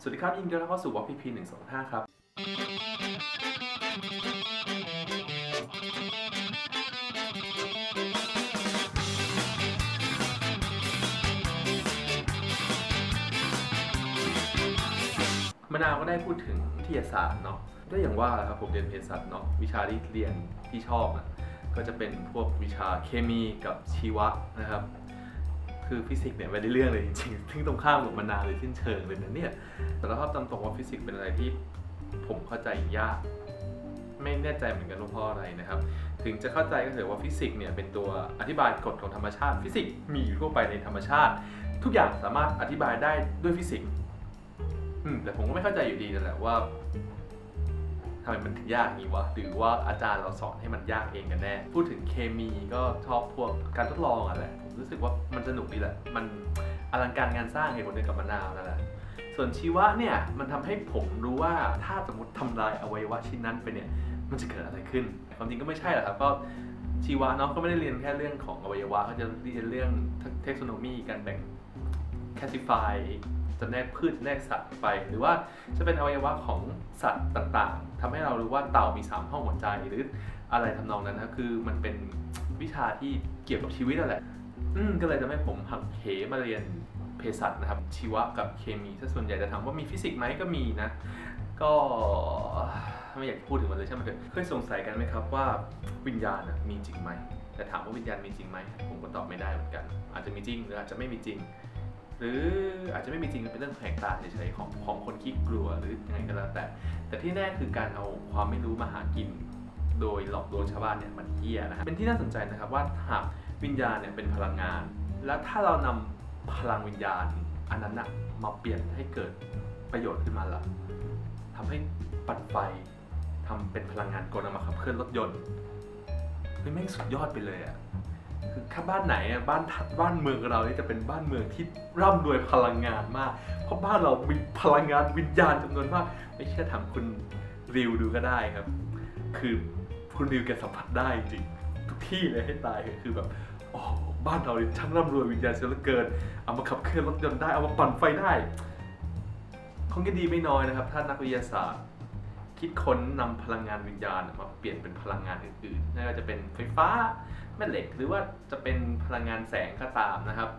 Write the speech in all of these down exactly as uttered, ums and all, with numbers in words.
สวัสดีครับยินดีต้อนรับเข้าสู่วอล์กพีพีหนึ่งสองห้าครับมะนาวก็ได้พูดถึงวิทยาศาสตร์เนาะก็อย่างว่าครับผมเรียนเภสัชเนาะวิชาที่เรียนที่ชอบอ่ะก็จะเป็นพวกวิชาเคมีกับชีวะนะครับคือฟิสิกส์เนี่ยไม่ได้เรื่องเลยจริงๆซึ่งตรงข้ามกับมะนาวเลยสิ้นเชิงเลยนะเนี่ยแต่เราชอบตามตรงว่าฟิสิกส์เป็นอะไรที่ผมเข้าใจยากไม่แน่ใจเหมือนกันว่าเพราะอะไรนะครับถึงจะเข้าใจก็ถือว่าฟิสิกส์เนี่ยเป็นตัวอธิบายกฎของธรรมชาติฟิสิกส์มีอยู่ทั่วไปในธรรมชาติทุกอย่างสามารถอธิบายได้ด้วยฟิสิกส์แต่ผมก็ไม่เข้าใจอยู่ดีนั่นแหละว่าทำไมมันถึงยากนี้วะหรือว่าอาจารย์เราสอนให้มันยากเองกันแน่พูดถึงเคมีก็ชอบพวกการทดลองอะไรผมรู้สึกว่ามันสนุกดีแหละมันอลังการงานสร้างเหตุผลเดียวกับมะนาวนั่นแหละส่วนชีวะเนี่ยมันทำให้ผมรู้ว่าถ้าสมมติทำลายอวัยวะชิ้นนั้นไปเนี่ยมันจะเกิดอะไรขึ้นความจริงก็ไม่ใช่หรอกครับก็ชีวะเนาะก็ไม่ได้เรียนแค่เรื่องของอวัยวะเขาจะเรียนเรื่องเท็กซอนอมีการแบ่งแคสซิฟายจำแนกพืชจำแนกสัตว์ไปหรือว่าจะเป็นอวัยวะของสัตว์ต่างๆทำให้เรารู้ว่าเต่ามีสามห้องหัวใจหรืออะไรทำนองนั้นนะคือมันเป็นวิชาที่เกี่ยวกับชีวิตนั่นแหละก็เลยทำให้ผมหักเหมาเรียนเภสัชนะครับชีวะกับเคมีถ้าส่วนใหญ่จะถามว่ามีฟิสิกส์ไหมก็มีนะก็ไม่อยากพูดถึงมันเลยใช่ไหมครับเคยสงสัยกันไหมครับว่าวิญญาณมีจริงไหมแต่ถามว่าวิญญาณมีจริงไหมผมก็ตอบไม่ได้เหมือนกันอาจจะมีจริงหรืออาจจะไม่มีจริงหรืออาจจะไม่มีจริงเป็นเรื่องแผงตาเฉยๆของของคนขี้กลัวหรือยังไงก็แล้วแต่แต่ที่แน่คือการเอาความไม่รู้มาหากินโดยหลอกลวงชาวบ้านเนี่ยมันเหี้ยนะเป็นที่น่าสนใจนะครับว่าหากวิญญาณเนี่ยเป็นพลังงานแล้วถ้าเรานำพลังวิญญาณอันนั้นนะมาเปลี่ยนให้เกิดประโยชน์ขึ้นมาล่ะทำให้ปัดไฟทำเป็นพลังงานกลเอามาขับเคลื่อนรถยนต์เป็นแม่งสุดยอดไปเลยอะคือถ้าบ้านไหนบ้านบ้านเมืองเรานี่จะเป็นบ้านเมืองที่ร่ำรวยพลังงานมากเพราะบ้านเรามีพลังงานวิญญาณจำนวนมากไม่เชื่อถามคุณริวดูก็ได้ครับคือคุณริวแกสัมผัสได้จริงทุกที่เลยให้ตายคือแบบโอ้บ้านเราช่างร่ำรวยวิญญาณเสียเหลือเกินเอามาขับเคลื่อนรถยนต์ได้เอามาปั่นไฟได้คงจะดีไม่น้อยนะครับถ้านักวิทยาศาสตร์คิดค้นนำพลังงานวิญญาณมาเปลี่ยนเป็นพลังงานอื่นๆไม่ว่าจะเป็นไฟฟ้าแม่เหล็กหรือว่าจะเป็นพลังงานแสงก็ตามนะครับ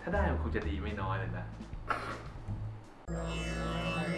ถ้าได้มันคงจะดีไม่น้อยเลยนะ